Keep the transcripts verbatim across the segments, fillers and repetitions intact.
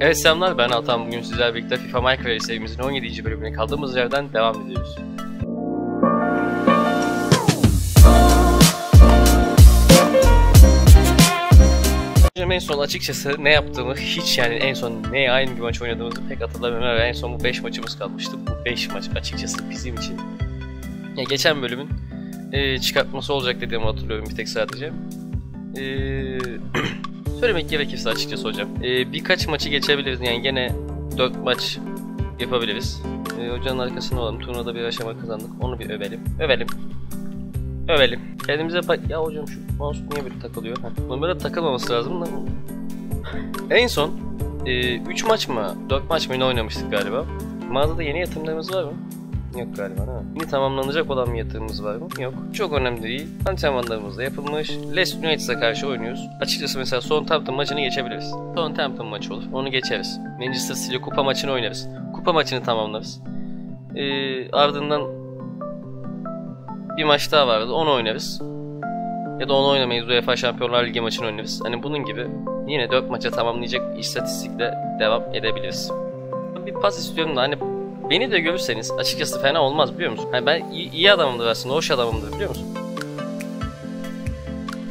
Evet selamlar, ben Altan. Bugün sizlerle birlikte FIFA Micro Series serimizin on yedinci bölümüne kaldığımız yerden devam ediyoruz. En son açıkçası ne yaptığımı hiç, yani en son ne aynı bir maç oynadığımızı pek hatırlamıyorum ve en son bu beş maçımız kalmıştı. Bu beş maç açıkçası bizim için. Ya geçen bölümün e, çıkartması olacak dediğimi hatırlıyorum bir tek sadece. E, söylemek gerekirse açıkçası hocam. E, birkaç maçı geçebiliriz, yani gene dört maç yapabiliriz. E, hocanın arkasında olalım. Turnuvada bir aşama kazandık. Onu bir övelim. Övelim. Övelim. Kendimize bak. Ya hocam şu mouse niye böyle takılıyor? Bunun böyle takılmaması lazım da. En son üç e, maç mı dört maç mı ne oynamıştık galiba. Mağazada yeni yatırımlarımız var mı? Yok galiba ha. Yeni tamamlanacak olan bir yatırımımız var mı? Yok. Çok önemli değil. Antrenmanlarımız da yapılmış. Leicester United'a karşı oynuyoruz. Açıkçası mesela Southampton maçını geçebiliriz. Southampton maçı olur. Onu geçeriz. Manchester City Kupa maçını oynarız. Kupa maçını tamamlarız. E, ardından bir maç daha vardı, onu oynarız. Ya da onu oynamayız, UEFA Şampiyonlar Ligi maçını oynarız. Hani bunun gibi yine dört maça tamamlayacak istatistikle devam edebiliriz. Bir pas istiyorum da, hani beni de görürseniz açıkçası fena olmaz, biliyor musun? Hani ben iyi, iyi adamımdır aslında, hoş adamımdır, biliyor musun?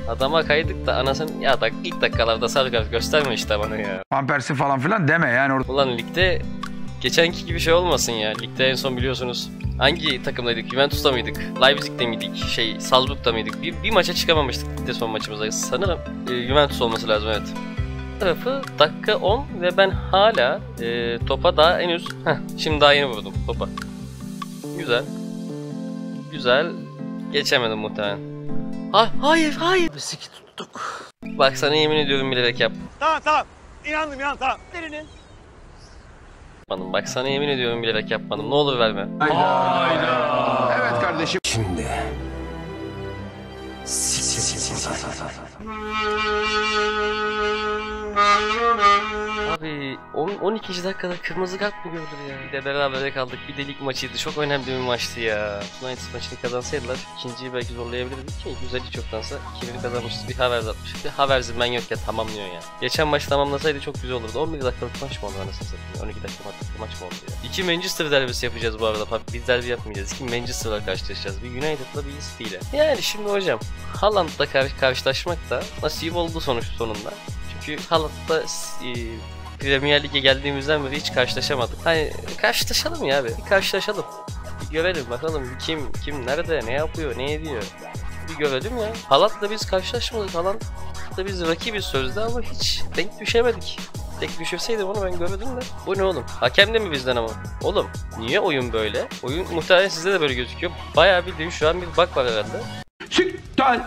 Adama kaydık da anasını ya da ilk dakikalarda sarı kart gösterme işte bana ya. Van Persie falan filan deme yani orada. Ulan ligde geçenki gibi şey olmasın ya. Ligde en son biliyorsunuz hangi takımdaydık? Juventus'ta mıydık? Leipzig'te miydik? Şey, Salzburg'ta mıydık? Bir, bir maça çıkamamıştık ligde son maçımızda. Sanırım e, Juventus olması lazım, evet. Tarafı dakika on ve ben hala e, topa daha henüz... Heh, şimdi daha yeni vurdum topa. Güzel. Güzel. Geçemedim muhtemelen. Ha, hayır hayır. Bisiki tuttuk. Bak sana yemin ediyorum bilerek yap. Tamam tamam. İnandım ya tamam. Derinin. Bak sana yemin ediyorum bilerek yapmadım. Ne olur verme. Hayda. Hayda. Evet kardeşim. Şimdi. Abi on ikinci dakikada kırmızı kart mı gördü ya? Bir de beraber kaldık. Bir de lig maçıydı. Çok önemli bir maçtı ya. United maçını kazansaydılar ikinciyi belki zorlayabilirdik ki güzelce çoktansa ikili kazanmıştı. Bir Havertz atmıştı. Havertz'in ben yokken tamamlıyor ya. Geçen maç tamamlasaydı çok güzel olurdu. on bir dakikalık maç mı oldu anasını satayım? on iki dakikalık maç mı oldu ya? İki Manchester derbisi yapacağız bu arada. Biz derbi yapmayacağız. İki Manchester'la karşılaşacağız. Bir United'la bir City'yle. Yani şimdi hocam Haaland'la karşı karşılaşmak da nasip oldu sonuç sonunda. Çünkü Haaland'la e, Premier Lig'e geldiğimizden beri hiç karşılaşamadık. Hani karşılaşalım ya abi, bir karşılaşalım. Bir görelim bakalım kim, kim nerede, ne yapıyor, ne ediyor. Bir görelim ya. Haaland'la biz karşılaşmadık, Haaland'la biz rakibiz sözde ama hiç denk düşemedik. Tek düşürseydim onu ben görmedim de. Bu ne oğlum? Hakem de mi bizden ama? Oğlum niye oyun böyle? Oyun muhtemelen sizde de böyle gözüküyor. Bayağı bildiğim şu an bir bak var herhalde. Siktir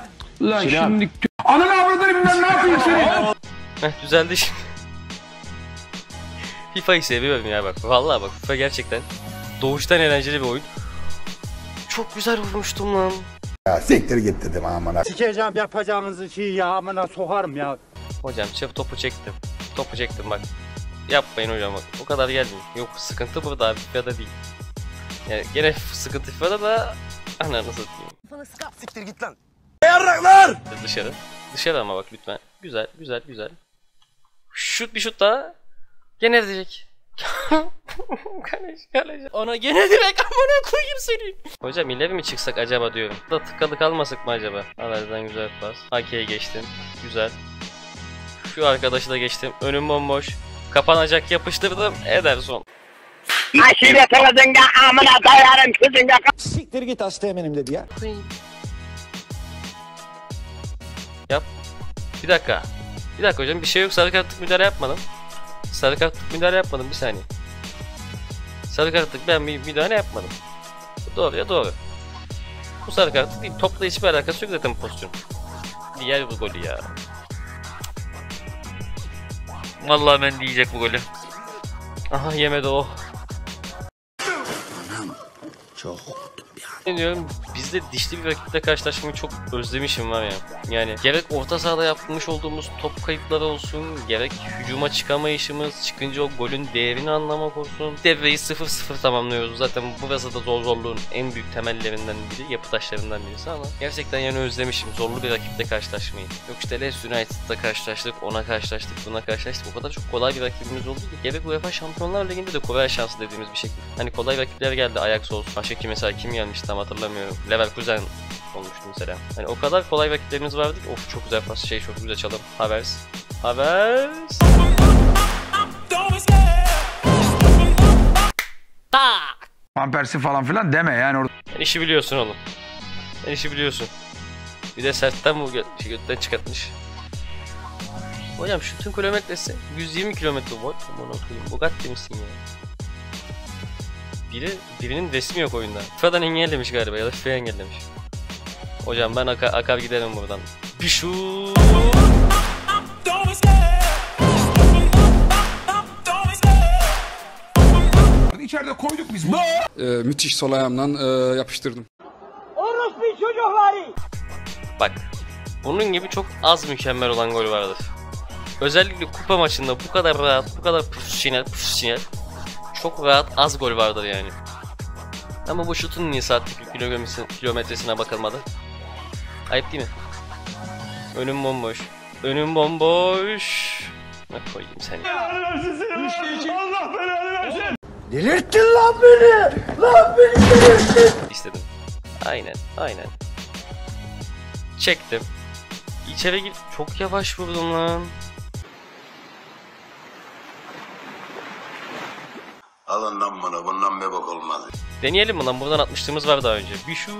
lan şimdi. Ananı avradını ben ne yapayım seni? Heh, düzeldi şimdi. FIFA'yı seviyorum ya bak. Vallahi bak FIFA gerçekten doğuştan eğlenceli bir oyun. Çok güzel vurmuştum lan. Ya siktir git dedim amına. Sikeceğim yapacağınızı ki ya amına soharım ya. Hocam çöp topu çektim. Topu çektim bak. Yapmayın hocam bak. O kadar geldim. Yok sıkıntı burada abi. FIFA'da değil. Yani gene sıkıntı FIFA'da da ananı satayım. FIFA'nı sıkap siktir git lan. Yarraklar! Dışarı. Dışarı ama bak lütfen. Güzel güzel güzel. Şut bir şut daha. Gene edecek. Ona gene direkt amına koyayım seni. Hocam ileri mi çıksak acaba diyorum. Da tıkalı kalmasak mı acaba? Alardan güzel pas. A K'ye geçtim. Güzel. Şu arkadaşı da geçtim. Önüm bomboş. Kapanacak yapıştırdım. Ederson. Siktir git hasta eminim dedi ya. Yap. Bir dakika. Bir dakika hocam bir şey yok. Sarı kartlık müdahale yapmadım. Sarı kartlık müdahale yapmadım bir saniye. Sarı kartlık ben bir müdahale yapmadım. Doğru ya doğru. Bu sarı kartlık değil. Topla hiçbir alakası yok zaten pozisyon. Diğer bu golü ya. Vallahi ben diyecek bu golü. Aha yemedi o. Çok korktum ya. ediyorum. Biz de dişli bir rakiple karşılaşmayı çok özlemişim var ya. Yani gerek orta sahada yapmış olduğumuz top kayıpları olsun, gerek hücuma çıkamayışımız, çıkınca o golün değerini anlamak olsun. Devreyi sıfır sıfır tamamlıyoruz. Zaten burası da zor zorluğun en büyük temellerinden biri, yapı taşlarından birisi ama gerçekten yani özlemişim zorlu bir rakiple karşılaşmayı. Yok işte Leicester United'da karşılaştık, ona karşılaştık, buna karşılaştık. O kadar çok kolay bir rakibimiz oldu ki gerek UEFA Şampiyonlar Ligi'nde de Kore şansı dediğimiz bir şekilde. Hani kolay rakipler geldi, Ajax olsun. Başka kim mesela kim gelmişti tam hatırlamıyorum. Leverkusen olmuştu mesela. Hani o kadar kolay rakiplerimiz vardı ki of çok güzel pas, şey çok güzel çalım. Havertz. Havertz. Van Persie falan filan deme yani orada. Yani işi biliyorsun oğlum. Yani işi biliyorsun. Bir de sertten bu götten çıkartmış. Hocam şutun kilometresi yüz yirmi kilometre volt. Bunu okuyayım. Bugatti misin ya? Biri, birinin resmi yok oyunda. FIFA'dan engellemiş galiba ya da FIFA engellemiş. Hocam ben akar, akar giderim buradan. Bir şut. İçeride koyduk biz. Ee, müthiş sol ayağımdan e, yapıştırdım. Orospu çocukları. Bak, bunun gibi çok az mükemmel olan gol vardır. Özellikle kupa maçında bu kadar rahat, bu kadar püfşiner püfşiner çok rahat az gol vardır yani. Ama bu şutun niye saatlik kilometresine bakılmadı? Ayıp değil mi? Önüm bomboş. Önüm bomboş. Ne koyayım seni? Allah belanı versin. Delirttin lan beni. Lan beni delirttin. İstedim. Aynen, aynen. Çektim. İçeri gir. Çok yavaş vurdum lan. Alın lan bunu, bundan bir bok olmaz. Deneyelim mi lan? Buradan atmışlığımız var daha önce. Bir şut.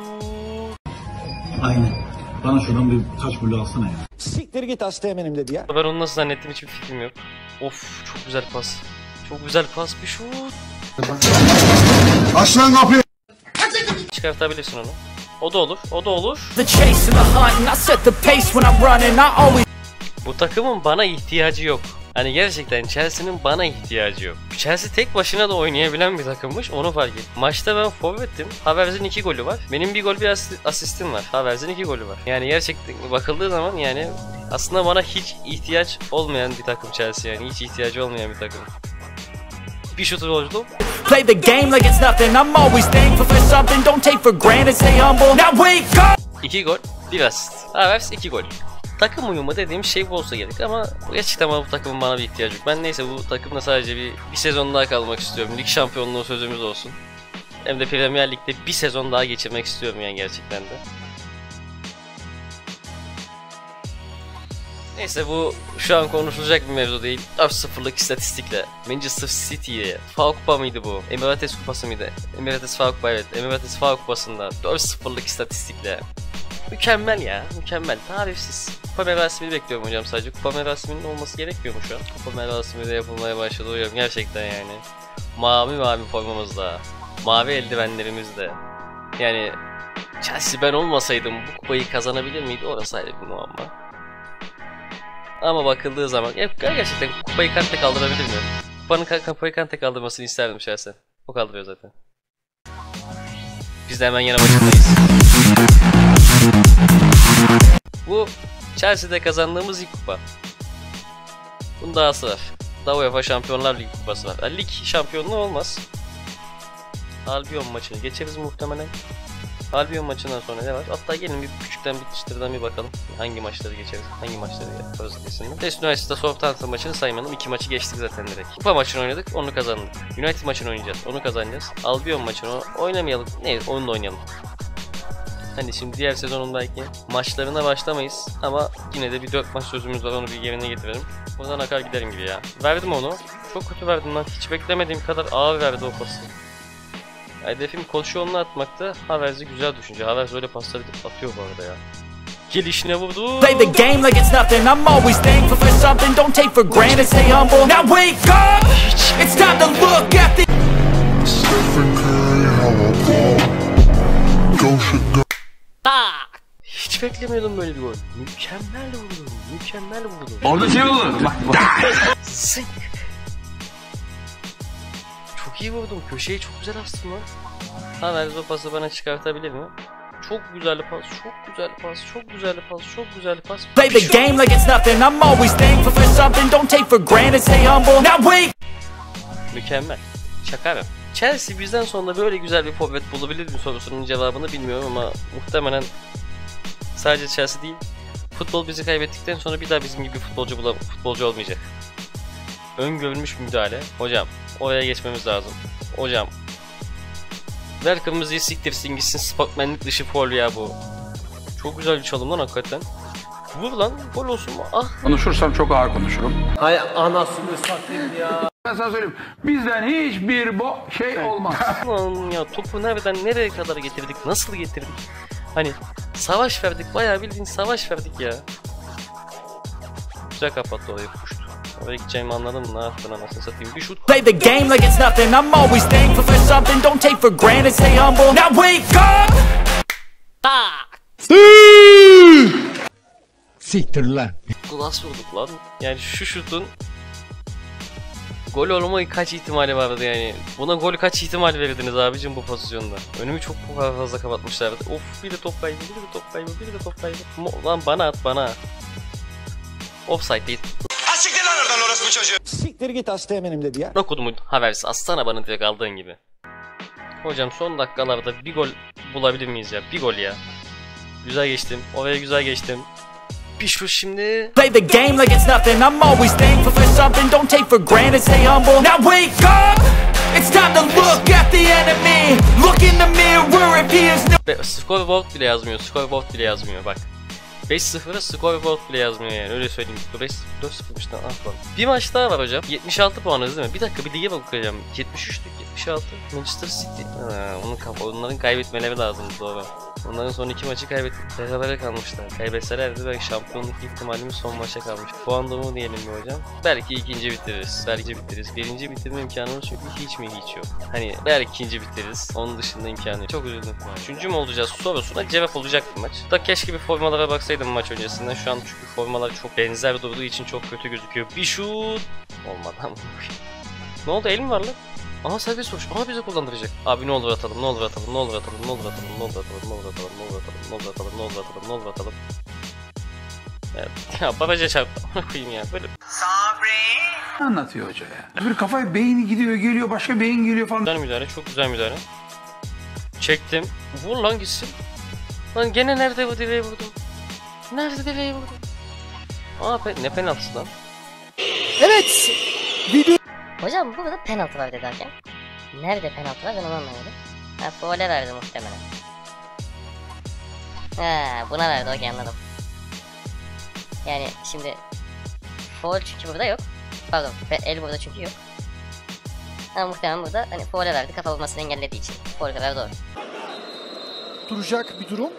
Aynen. Bana şuradan bir taş golü alsana ya. Siktir git hasta eminim dedi ya. Ben onu nasıl zannettim hiçbir fikrim yok. Of çok güzel pas. Çok güzel pas bir şut. Aç lan kapıyı. Çıkartabilirsin onu. O da olur, o da olur. Bu takımın bana ihtiyacı yok. Hani gerçekten Chelsea'nin bana ihtiyacı yok. Chelsea tek başına da oynayabilen bir takımmış, onu fark ettim. Maçta ben forvettim. Havertz'in iki golü var. Benim bir gol bir asistim var. Havertz'in iki golü var. Yani gerçekten bakıldığı zaman yani aslında bana hiç ihtiyaç olmayan bir takım Chelsea yani. Hiç ihtiyacı olmayan bir takım. Bir şutu bozdum. Play the game like it's nothing. I'm always thankful for something. Don't take for granted. Stay humble. Now wake up. İki gol, bir asist. Havertz iki gol. Takım uyumu dediğim şey bu olsa gerek ama gerçekten bu takımın bana bir ihtiyacı yok. Ben neyse bu takımda sadece bir, bir sezon daha kalmak istiyorum. Lig şampiyonluğu sözümüz olsun. Hem de Premier Lig'de bir sezon daha geçirmek istiyorum yani gerçekten de. Neyse bu şu an konuşulacak bir mevzu değil. dört sıfırlık istatistikle Manchester City'ye F A Kupa mıydı bu? Emirates Kupası mıydı? Emirates F A Kupa evet. Emirates F A Kupası'nda dört sıfırlık istatistikle mükemmel ya, mükemmel, tarifsiz. Kupa merasimini bekliyorum hocam sadece. Kupa merasiminin olması gerekmiyor mu şu an? Kupa merasimi de yapılmaya başladı hocam gerçekten yani. Mavi mavi formamızda, mavi eldivenlerimizde. Yani Chelsea ben olmasaydım bu kupayı kazanabilir miydi? Orası ayrı bir muamma. Ama bakıldığı zaman gerçekten kupayı Kante kaldırabilir mi? Kupanın kupayı Kante kaldırmasını isterdim şahsen. O kaldırıyor zaten. Biz de hemen yana başındayız. Bu Chelsea'de kazandığımız ilk kupa. Bunun dahası var. Daha UEFA Şampiyonlar Ligi kupası var. Yani lig şampiyonluğu olmaz. Albion maçını geçeriz muhtemelen. Albion maçından sonra ne var? Hatta gelin bir küçükten bir çıtırdan bir bakalım. Hangi maçları geçeriz? Hangi maçları yaparız kesinlikle. Leicester United'da Southampton maçını saymadım. İki maçı geçtik zaten direkt. Kupa maçını oynadık, onu kazandık. United maçını oynayacağız, onu kazanacağız. Albion maçını oynamayalım. Ne? Onu da oynayalım. Hani şimdi diğer sezonun belki maçlarına başlamayız ama yine de bir dört maç sözümüz var, onu bir yerine getirelim. Buradan akar giderim gibi ya. Verdim onu. Çok kötü verdim lan. Hiç beklemediğim kadar ağır verdi o pası. Hedefim koşu onunla atmakta. Havertz'i güzel düşünce. Havertz öyle pasları atıyor bu arada ya. Gelişine vurdu. Play the game like it's nothing. I'm always thankful for something. Don't take for granted. Stay humble. Now wake up. It's time to look at the Hiç beklemiyordum böyle bir gol. Mükemmel vurdu. Mükemmel vurdu. Orada şey olur. Bak bak. Çok çok iyi vurdum. Köşeye çok güzel astım lan. Havertz o pası bana çıkartabilir mi? Çok güzel pas, çok güzel pas, çok güzel pas, çok güzel pas. Play the game like it's nothing. I'm always thankful for something. Don't take for granted. Stay humble. Now wait. Mükemmel. Çakarım. Chelsea bizden sonra böyle güzel bir forvet bulabilir mi sorusunun cevabını bilmiyorum ama muhtemelen sadece Chelsea değil, futbol bizi kaybettikten sonra bir daha bizim gibi futbolcu bulam futbolcu olmayacak. Öngörülmüş müdahale. Hocam, oraya geçmemiz lazım. Hocam, ver kırmızıyı, siktirsin gitsin, sportmenlik dışı foul ya bu. Çok güzel bir çalım lan hakikaten. Vur lan, gol olsun mu? Ah. Konuşursam çok ağır konuşurum. Hay anasını satayım ya. Ben sana söyleyeyim, bizden hiçbir bo şey olmaz. Lan ya, topu nereden nereye kadar getirdik, nasıl getirdik? Hani savaş verdik, bayağı bildiğin savaş verdik ya. Güzel kapattı orayı, kuştu. Oraya gideceğimi anladın mı? Ne yaptın anasını satayım? Bir şut. Play the game like it's nothing. I'm always thankful for something. Don't take for granted. Stay humble. Now wake up. Tak. Siktir lan. Glass vurduk lan. Yani şu şutun gol olmayı kaç ihtimali vardı yani? Buna gol kaç ihtimal verdiniz abicim bu pozisyonda? Önümü çok fazla kapatmışlardı. Of, bir de top kaybı, bir de top kaybı, bir de top kaybı. Lan bana at, bana. Offside değil. Siktir lan oradan orospu çocuğu. Siktir git hasta eminim dedi ya. Okudumun Havertz aslan abanın direkt aldığın gibi. Hocam son dakikalarda bir gol bulabilir miyiz ya? Bir gol ya. Güzel geçtim. Oraya güzel geçtim. Bir şu şimdi. Play the game like it's nothing. I'm always thankful for something. Don't take for granted. Stay humble. Now wake up. It's time to look at the enemy. Look in the mirror if he is no. Scoreboard bile yazmıyor. Scoreboard bile yazmıyor bak. beş sıfıra scoreboard bile yazmıyor yani, öyle söyleyeyim. beş dört sıfırmış lan, ah lan. Bir maç daha var hocam. yetmiş altı puanız değil mi? Bir dakika bir lige bakacağım. yetmiş üçlük yetmiş altı. Manchester City. Ha, onun, onların kaybetmeleri lazım doğru. Onların son iki maçı kaybettik. Berabere kalmışlar. Kaybetselerdi belki şampiyonluk ihtimalimiz son maça kalmış. Puan durumu diyelim mi hocam? Belki ikinci bitiririz. Belki bitiririz. Birinci bitirme imkanımız çünkü hiç mi hiç yok. Hani belki ikinci bitiririz. Onun dışında imkanı yok. Çok üzüldüm. Üçüncü mü olacağız sorusuna cevap olacak bu maç. Da keşke bir formalara baksaydım maç öncesinden. Şu an çünkü formalar çok benzer durduğu için çok kötü gözüküyor. Bir şut olmadan. Ne oldu? El mi var lan? Aha serbest vuruş. Aha bize kullandıracak. Abi ne olur atalım, ne olur atalım, ne olur atalım, ne olur atalım, ne olur atalım, ne olur atalım, ne olur atalım, ne olur atalım, ne olur atalım, ne olur atalım. Evet. Ya babaca çarptı. Ona koyayım ya. Böyle. Sabri. Anlatıyor hoca ya. Bir kafaya beyin gidiyor, geliyor, başka beyin geliyor falan. Güzel müdahale, çok güzel müdahale. Çektim. Vur lan gitsin. Lan gene nerede bu direği vurdum? Nerede direği vurdum? Aa pe ne penaltısı lan? Evet. Video. Hocam burada penaltı var dedi hakem. Nerede penaltı var ben onu anlamadım. Ha foale verdi muhtemelen. Ha buna verdi, okey anladım. Yani şimdi foal çünkü burada yok. Pardon el burada çünkü yok. Ha muhtemelen burada hani foale verdi, kafa bulmasını engellediği için. Foal kadar doğru. Duracak bir durum.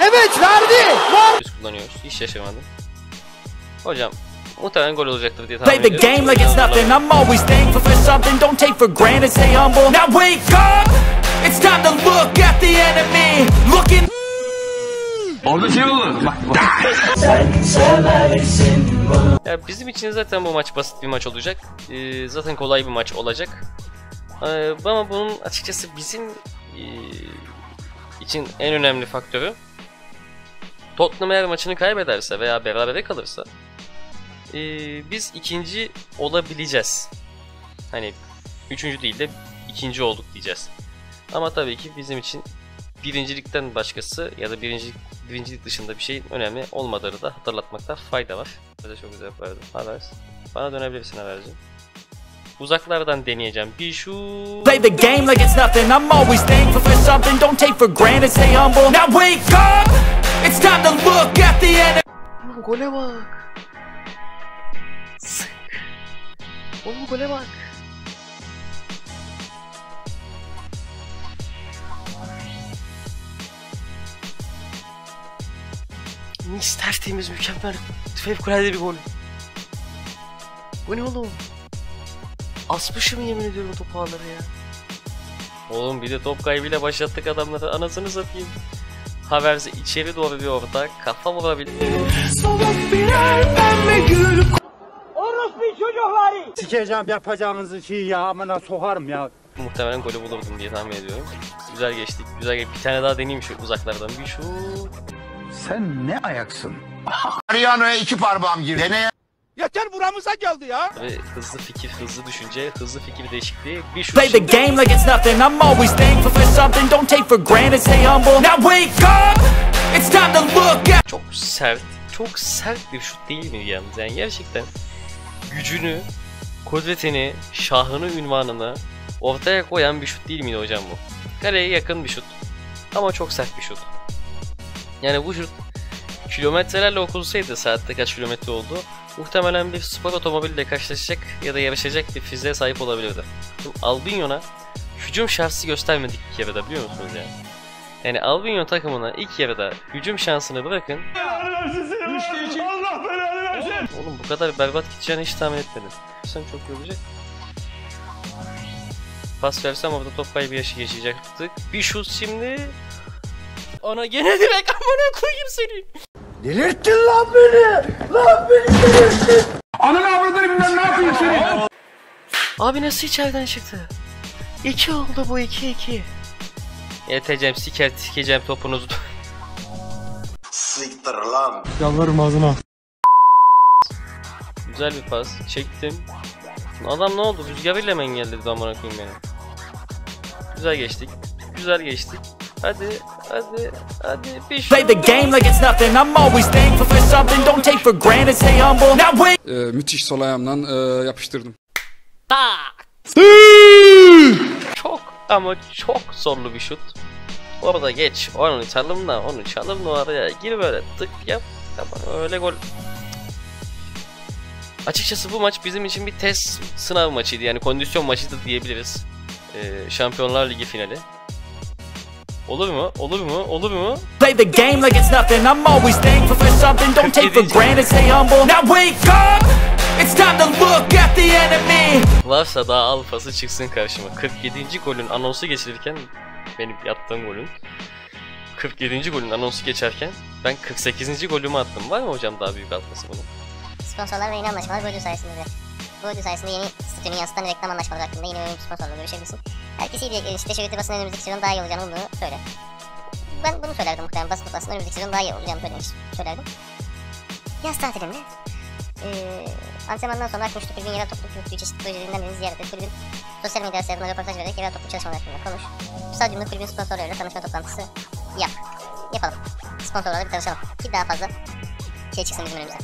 Evet verdi! Var! Biz kullanıyoruz, hiç yaşamadım. Hocam. Muhtemelen gol olacaktır diye tahmin ediyorum. Play the game like it's nothing. I'm always thankful for something. Don't take for granted. Stay humble. Now wake up. It's time to look at the enemy. Looking. Orada şey oldu. Bak bak. Sen seversin bunu. Ya bizim için zaten bu maç basit bir maç olacak. Ee, zaten kolay bir maç olacak. Ee, ama bunun açıkçası bizim e, için en önemli faktörü Tottenham eğer maçını kaybederse veya berabere kalırsa Ee, biz ikinci olabileceğiz. Hani üçüncü değil de ikinci olduk diyeceğiz. Ama tabii ki bizim için birincilikten başkası ya da birincilik, birincilik dışında bir şeyin önemli olmadığını da hatırlatmakta fayda var. Çok güzel yapardım. Havertz. Bana dönebilirsin Havertz'cim. Uzaklardan deneyeceğim. Bir şu. Play the game like it's nothing. I'm always thankful for something. Don't take for granted. Stay humble. Now wake up. It's time to look at the enemy. Gole bak. Sık. Oğlum gole bak. Mis tertemiz, mükemmel, fevkalade bir gol. Bu ne oğlum? Asmışım yemin ediyorum topu ağları ya. Oğlum bir de top kaybıyla başlattık adamları, anasını satayım. Havertz'e içeri doğru bir orta, kafa vurabilir. Soluk birer pembe gül. Sikeceğim yapacağınızı şey ya amına soharım ya. muhtemelen golü bulurdum diye tahmin ediyorum. Güzel geçtik, güzel geçtik. Bir tane daha deneyeyim şu uzaklardan bir şu. Sen ne ayaksın? Mariano'ya iki parmağım girdi. Deneye... Yeter buramıza geldi ya. Tabii hızlı fikir, hızlı düşünce, hızlı fikir değişikliği. Bir şu. Play the game like it's nothing. I'm always thankful for something. Don't take for granted. Stay humble. Now wake up. It's time to look at. Çok sert, çok sert bir şut değil mi yalnız? Yani gerçekten gücünü, kudretini, şahını, ünvanını ortaya koyan bir şut değil miydi hocam bu? Kaleye yakın bir şut ama çok sert bir şut. Yani bu şut kilometrelerle okulsaydı, saatte kaç kilometre oldu, muhtemelen bir spor otomobille karşılaşacak ya da yarışacak bir fiziğe sahip olabilirdi. Şimdi Albion'a hücum şansı göstermedik ilk yarıda, biliyor musunuz yani? Yani Albion takımına ilk yarıda hücum şansını bırakın. Allah belanı versin. Oğlum bu kadar berbat gideceğini hiç tahmin etmedim. Sen çok yorulacak. Pas versem orada top kaybı yaşayacaktık. Bir şut şimdi. Ona gene direkt amına koyayım seni. Delirttin lan beni. Lan beni delirttin. Ananı avradını bilmem ne yapayım seni. Abi nasıl içeriden çıktı? İki oldu bu, iki iki. Yeteceğim, siker sikeceğim topunuzu. Siktir lan. Yalvarırım ağzına. Güzel bir pas çektim. Adam ne oldu? Rüzgarıyla mı engelledi amına koyayım beni? Güzel geçtik. Güzel geçtik. Hadi, hadi, hadi. Bir Play the game like it's nothing. I'm always thankful for something. Don't take for granted. Stay humble. Now wait. Ee, müthiş sol ayağımdan e, yapıştırdım. Çok ama çok zorlu bir şut. Orada geç. Onu çalım da, onu çalım da oraya gir böyle tık yap. Tamam, öyle gol. Açıkçası bu maç bizim için bir test sınav maçıydı. Yani kondisyon maçıydı diyebiliriz. Ee, Şampiyonlar Ligi finali. Olur mu? Olur mu? Olur mu? Play the game like it's nothing. I'm always thankful for something. Don't take for granted. Stay humble. Now wake up. It's time to look at the enemy. Varsa daha alfası çıksın karşıma. kırk yedinci golün anonsu geçirirken, benim attığım golün kırk yedinci golün anonsu geçerken ben kırk sekizinci golümü attım. Var mı hocam daha büyük atması bunun? Sponsorlar ve yeni anlaşmalar bu ödül sayesinde. Bu ödül sayesinde yeni stüdyonun yansıtan reklam anlaşmaları hakkında yeni oyun sponsorluğu görüşebilirsin. Herkes iyi bir işte şirketi basın önümüzdeki sezon daha iyi olacağını olduğunu söyle. Ben bunu söylerdim muhtemelen, basın basın önümüzdeki sezon daha iyi olacağını söylemiş, söylerdim. Yaz tatilimde ee, antrenmandan sonra konuştuk bir gün yerel topluluk yürüttüğü çeşitli projelerinden birini ziyaret et. Kulübün sosyal medya hesabına röportaj vererek yerel topluluk çalışmalar hakkında konuş. Stadyumda kulübün sponsorlarıyla tanışma toplantısı yap. Yapalım. Sponsorlarla bir tanışalım ki daha fazla şey çıksın bizim önümüze.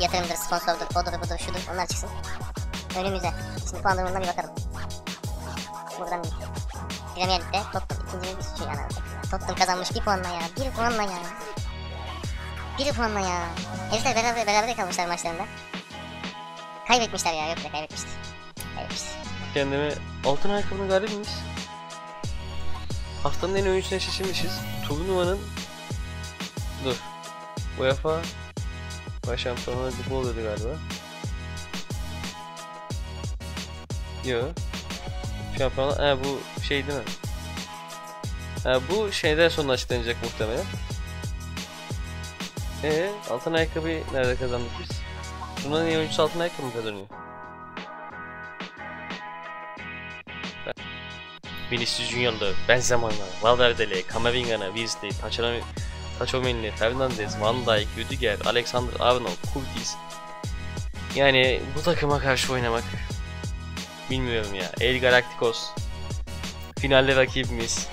Yatırımdır, sponsordur, odur, budur, şudur, onlar çıksın önümüze. Şimdi puan durumundan bir bakalım. Buradan Premier Lig'de Tottenham ikinci bir şey yani. Tottenham kazanmış bir puanla ya, bir puanla ya. Bir puanla ya. Herifler beraber, beraber kalmışlar maçlarında. Kaybetmişler ya, yok da kaybetmişler. Kaybetmişler. Kendimi altın ayakkabını garip miyiz? Haftanın en oyuncusuna seçilmişiz. Turnuvanın... Dur. UEFA... Şampiyonlar Ligi oluyordu galiba. Yo. Şampiyonlar... Ee bu şey değil mi? Ee bu şeyden sonra açıklanacak muhtemelen. Eee altın ayakkabıyı nerede kazandık biz? Şundan iyi oyuncusu altın ayakkabı mı kazanıyor? Vinicius Junior'da, Benzema'yla, Valverde'le, Camavinga, Vizli, Taçan'a... Tchouaméni, Fernandes, Van Dijk, Rüdiger, Alexander-Arnold, Kurtis. Yani bu takıma karşı oynamak, bilmiyorum ya. El Galácticos finalde rakibimiz.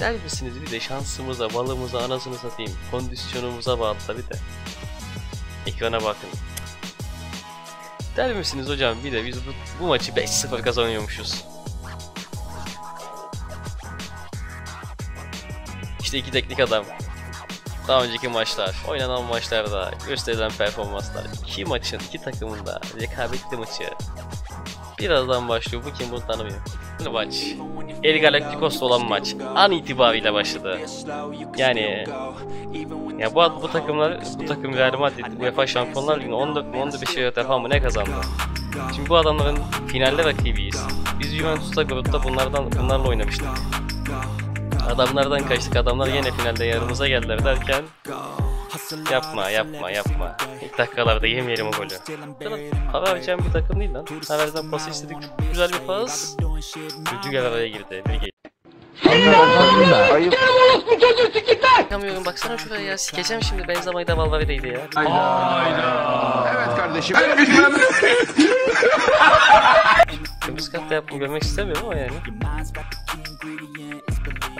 Der misiniz bir de şansımıza, balımıza, anasını satayım, kondisyonumuza bağlı tabi de. Ekrana bakın. Der misiniz hocam bir de biz bu, bu maçı beş sıfır kazanıyormuşuz. İşte iki teknik adam. Daha önceki maçlar, oynanan maçlarda gösterilen performanslar, iki maçın, iki takımın da rekabetli maçı birazdan başlıyor. Bu kim bunu tanımıyor. Bu maç, El Galácticos'la olan maç an itibariyle başladı. Yani ya bu, bu takımlar, bu takım Real Madrid, UEFA Şampiyonlar Ligi'nde on dört on beş defa mı ne kazandı? Şimdi bu adamların finalde rakibiyiz. Biz Juventus'ta grupta bunlardan, bunlarla oynamıştık. Adamlardan kaçtık, adamlar yine finalde yanımıza geldiler derken yapma yapma yapma. İlk dakikalarda yemeyelim o golü. Havertz'in bir takım değil lan. Havertz'den pas istedik, çok güzel bir pas. Rüdiger araya girdi. Ayıp. Bakamıyorum, baksana şuraya ya, sikeceğim şimdi. Benzema'yı da Valverde'ydi ya. Hayda. Evet kardeşim. Kırmızı kart da yaptım, görmek istemiyorum ama yani.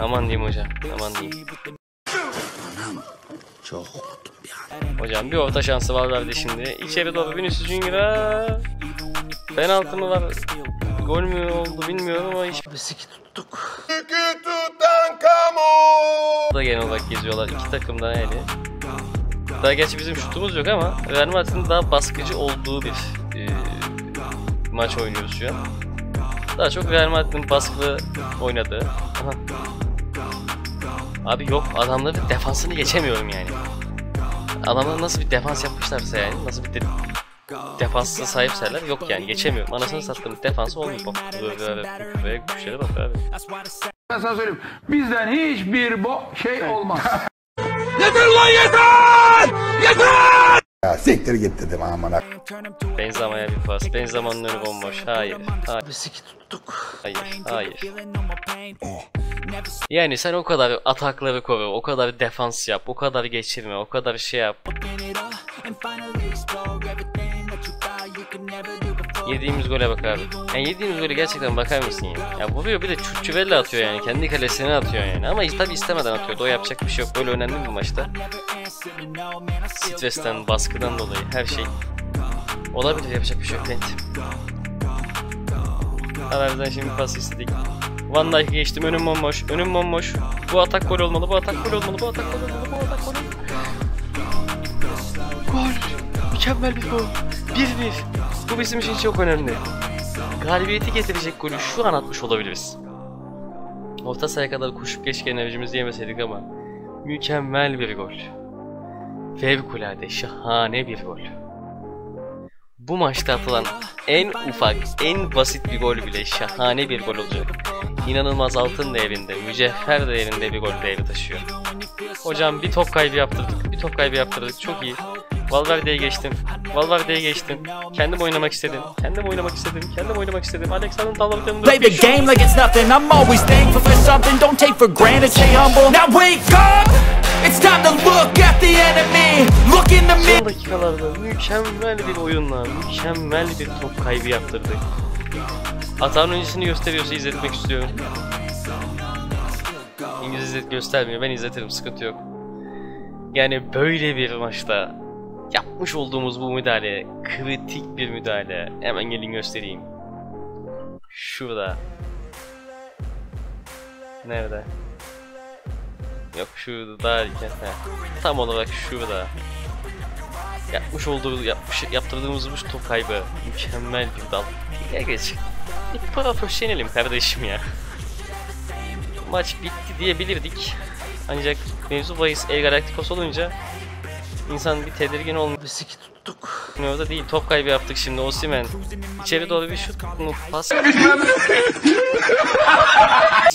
Aman diyeyim hocam, aman diyeyim. Çok korktum yani. Hocam bir orta şansı Valverde şimdi. İçeri doğru Vinicius Junior'a. Penaltı mı var? Gol mü oldu bilmiyorum ama hiçbir siki tuttuk. Siki tutan kamu. Da genel olarak geziyorlar iki takımdan yani. Daha gerçi bizim şutumuz yok ama Real Madrid'in daha baskıcı olduğu bir e, maç oynuyoruz şu an. Daha çok Real Madrid'in baskılı oynadığı. Aha. Abi yok, adamların defansını geçemiyorum yani. Adamlar nasıl bir defans yapmışlarsa yani, nasıl bir de defansa sahipseler, yok yani geçemiyorum. Anasını sattığım defansı olmuyor. Bak böyle bir şeyler bak abi. Ben sana söyleyeyim, bizden hiçbir bo şey olmaz. Yeter lan yeter! Yeter! Ya siktir git dedim amına. Benzema'ya bir pas. Benzema'nın önü bomboş. Hayır. Hayır. Siki tuttuk. Hayır. Hayır. Oh. Yani sen o kadar atakları koru, o kadar defans yap, o kadar geçirme, o kadar şey yap. Yediğimiz gole bak abi. Yani yediğimiz gole gerçekten bakar mısın yani? Ya vuruyor bir de çüçüvelle atıyor yani, kendi kalesine atıyor yani. Ama tabi istemeden atıyor, o yapacak bir şey yok. Böyle önemli bir maçta. Stresten, baskıdan dolayı her şey olabilir, yapacak bir şey yok. Aramızdan şimdi pas istedik. Van Dijk'e geçtim, önüm bomboş, önüm bomboş. Bu atak gol olmalı, bu atak gol olmalı, bu atak gol olmalı, bu atak gol olmalı. Gol! Mükemmel bir gol. bir bir. Bu bizim için çok önemli. Galibiyeti getirecek golü şu an atmış olabiliriz. Orta sahaya kadar koşup geçken enerjimizi yemeseydik ama mükemmel bir gol. Fevkulade, şahane bir gol. Bu maçta atılan en ufak, en basit bir gol bile şahane bir gol olacak. İnanılmaz altın değerinde, mücevher değerinde bir gol değeri taşıyor. Hocam bir top kaybı yaptırdık, bir top kaybı yaptırdık, çok iyi. Valverde'ye geçtim, Valverde'ye geçtim. Kendim oynamak istedim, kendim oynamak istedim, kendim oynamak istedim. Alexander'ın tavlamlarını dönüştüm. It's time to look at the enemy. Look in the mid. Son dakikalarda mükemmel bir oyunla mükemmel bir top kaybı yaptırdık. Atan öncesini gösteriyorsa izletmek istiyorum. İngiliz izlet göstermiyor, ben izletirim, sıkıntı yok. Yani böyle bir maçta yapmış olduğumuz bu müdahale kritik bir müdahale. Hemen gelin göstereyim. Şurada. Nerede? Yok şurada iken, tam olarak şurada yapmış olduğu yapmış yaptırdığımız bu top kaybı mükemmel bir dal. Ya geç. Bir profesyonelim kardeşim ya. Maç bitti diyebilirdik. Ancak mevzu bahis El Galácticos olunca insan bir tedirgin olmuyor. Siki tuttuk. Orada değil, top kaybı yaptık şimdi. Osimhen içeri doğru bir şut pas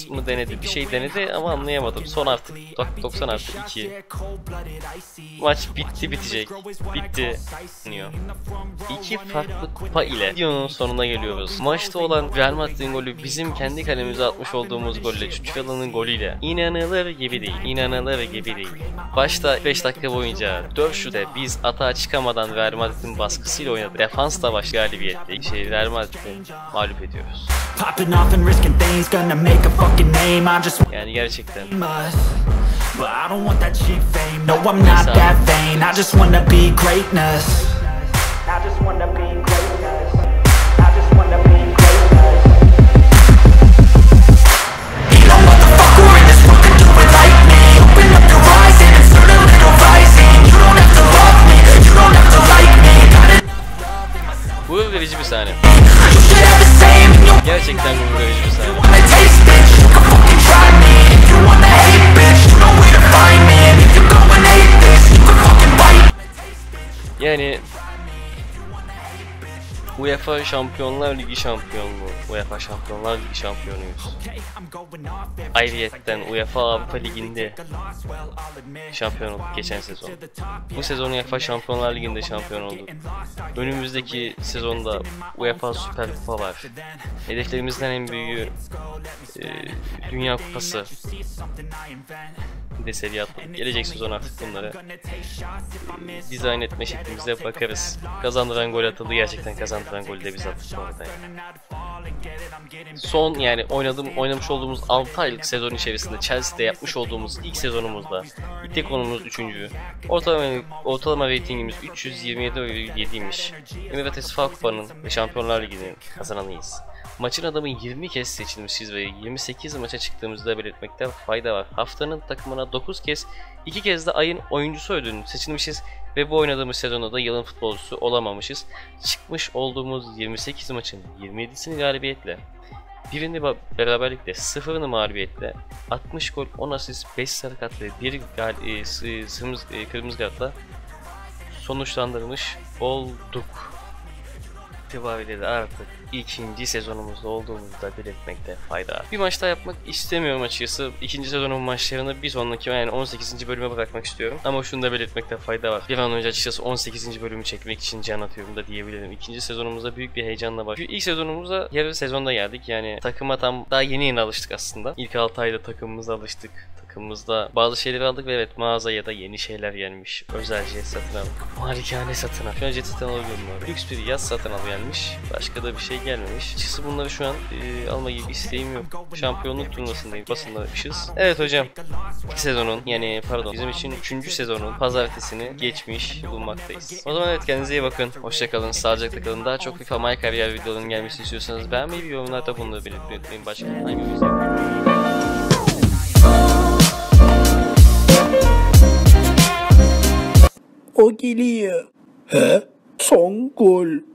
mı denedi, bir şey denedi ama anlayamadım. Son artık doksan artık iki. Maç bitti bitecek. Bitti. İki farklı kupa ile videonun sonuna geliyoruz. Maçta olan Real Madrid'in golü bizim kendi kalemize atmış olduğumuz golle, Çiçekalı'nın golüyle inanılır gibi değil. İnanılır gibi değil. Başta beş dakika boyunca dört şuta biz atağa çıkamadan Real Madrid'in baskısıyla oynadık. Defans da baş galibiyetle şey Real Madrid'i mağlup ediyoruz. Yani gerçekten. Gurur verici bir sahne. Gerçekten gurur verici bir sahne. Yani UEFA Şampiyonlar Ligi şampiyonluğu, UEFA Şampiyonlar Ligi şampiyonuyuz. Ayrıyetten UEFA Avrupa Ligi'nde şampiyon olduk geçen sezon. Bu sezon UEFA Şampiyonlar Ligi'nde şampiyon olduk. Önümüzdeki sezonda UEFA Süper Kupa var. Hedeflerimizden en büyüğü e, Dünya Kupası. Bir de seviye atladık. Gelecek sezon artık bunları e, dizayn etme şeklimize bakarız. Kazandıran gol atıldı, gerçekten kazandıran golü de biz attık bu arada. Yani. Son yani oynadığım, oynamış olduğumuz altı aylık sezon içerisinde Chelsea'de yapmış olduğumuz ilk sezonumuzda ite konumuz üçüncü. Ortalama, ortalama ratingimiz üç yüz yirmi yedi virgül yediymiş. Emirates F A Kupa'nın ve Şampiyonlar Ligi'nin kazananıyız. Maçın adamı yirmi kez seçilmişiz ve yirmi sekiz maça çıktığımızda belirtmekte fayda var. Haftanın takımına dokuz kez, iki kez de ayın oyuncusu ödülünü seçilmişiz ve bu oynadığımız sezonda da yılın futbolcusu olamamışız. Çıkmış olduğumuz yirmi sekiz maçın yirmi yedisini galibiyetle, birini beraberlikle, sıfırını mağlubiyetle, altmış gol, on asist, beş sarı kart ve bir kırmızı kartla sonuçlandırmış olduk. İtibariyle de artık ikinci sezonumuzda olduğumuzda belirtmekte fayda var. Bir maç daha yapmak istemiyorum açıkçası. İkinci sezonun maçlarını bir sonraki yani on sekizinci bölüme bırakmak istiyorum. Ama şunu da belirtmekte fayda var. Bir an önce açıkçası on sekizinci bölümü çekmek için can atıyorum da diyebilirim. İkinci sezonumuzda büyük bir heyecanla başlıyoruz. İlk sezonumuza yarı sezonda geldik. Yani takıma tam daha yeni yeni alıştık aslında. İlk altı ayda takımımıza alıştık. Takımımızda bazı şeyleri aldık ve evet mağazaya da yeni şeyler gelmiş. Özel jet satın aldık. Malikane satın aldık. Şu an jet satın alıyorum abi. Lüks bir yaz satın aldık. Gelmiş. Başka da bir şey gelmemiş. Açıkçası bunları şu an e, alma gibi isteğim yok. Şampiyonluk turnuvasındayım. Basınlamışız. Evet hocam. Sezonun yani pardon bizim için üçüncü sezonun pazartesini geçmiş bulunmaktayız. O zaman evet kendinize iyi bakın. Hoşçakalın. Sağlıcakla kalın. Daha çok FIFA My Career videolarının gelmesini istiyorsanız beğenmeyi ve yorumlarda bunları belirtmeyi unutmayın. Başka hangi videoyu o geliyor. He? Son gol.